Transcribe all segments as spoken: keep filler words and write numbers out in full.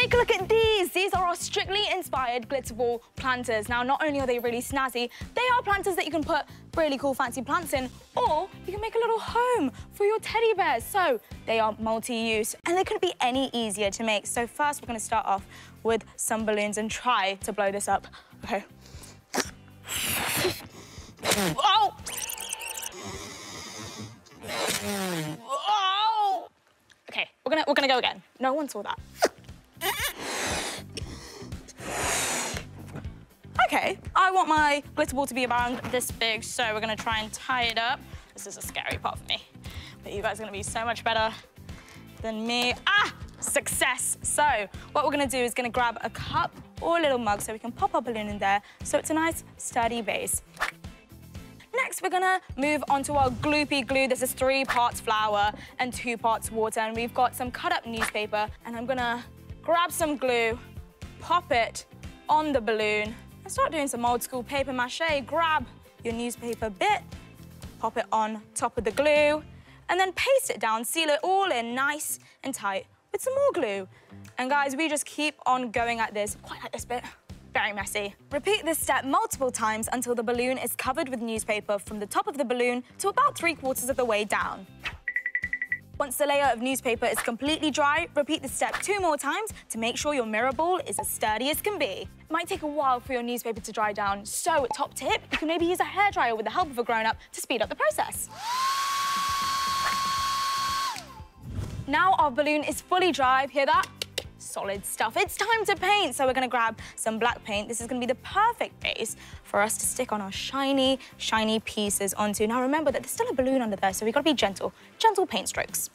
Take a look at these. These are our Strictly inspired glitter ball planters. Now, not only are they really snazzy, they are planters that you can put really cool fancy plants in, or you can make a little home for your teddy bears. So they are multi-use and they couldn't be any easier to make. So first, we're gonna start off with some balloons and try to blow this up. Okay. Oh! Oh! Okay, we're gonna, we're gonna go again. No one saw that. Okay, I want my glitter ball to be around this big, so we're gonna try and tie it up. This is a scary part for me, but you guys are gonna be so much better than me. Ah, success. So what we're gonna do is gonna grab a cup or a little mug so we can pop our balloon in there, so it's a nice sturdy base. Next, we're gonna move on to our gloopy glue. This is three parts flour and two parts water, and we've got some cut up newspaper, and I'm gonna grab some glue, pop it on the balloon, and start doing some old school paper mache. Grab your newspaper bit, pop it on top of the glue, and then paste it down, seal it all in nice and tight with some more glue. And guys, we just keep on going at this. Quite like this bit. Very messy. Repeat this step multiple times until the balloon is covered with newspaper from the top of the balloon to about three quarters of the way down. Once the layer of newspaper is completely dry, repeat this step two more times to make sure your mirror ball is as sturdy as can be. It might take a while for your newspaper to dry down, so top tip, you can maybe use a hairdryer with the help of a grown-up to speed up the process. Now our balloon is fully dry, hear that? Solid stuff. It's time to paint, so we're gonna grab some black paint. This is gonna be the perfect base for us to stick on our shiny, shiny pieces onto. Now remember that there's still a balloon under there, so we've gotta be gentle, gentle paint strokes.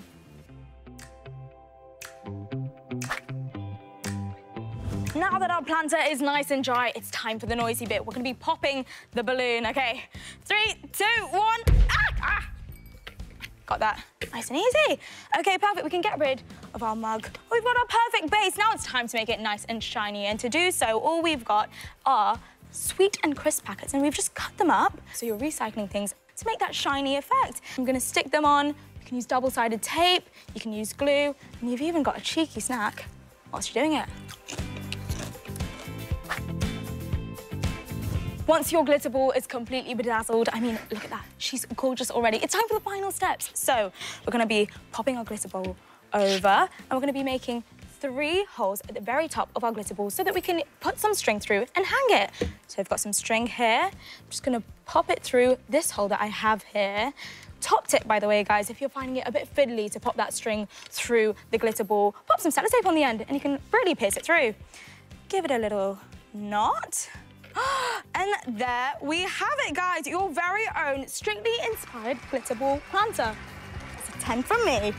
Now that our planter is nice and dry, it's time for the noisy bit. We're gonna be popping the balloon, okay? Three, two, one, ah! ah. Got that. Nice and easy. Okay, perfect. We can get rid of our mug. We've got our perfect base. Now it's time to make it nice and shiny. And to do so, all we've got are sweet and crisp packets, and we've just cut them up. So you're recycling things to make that shiny effect. I'm gonna stick them on. You can use double-sided tape, you can use glue, and you've even got a cheeky snack whilst you're doing it. Once your glitter ball is completely bedazzled, I mean, look at that. She's gorgeous already. It's time for the final steps. So we're gonna be popping our glitter ball over, and we're gonna be making three holes at the very top of our glitter ball so that we can put some string through and hang it. So I've got some string here. I'm just gonna pop it through this hole that I have here. Top tip, by the way, guys, if you're finding it a bit fiddly to pop that string through the glitter ball, pop some sellotape on the end and you can really pierce it through. Give it a little knot. And there we have it, guys. Your very own Strictly inspired glitter ball planter. That's a ten from me.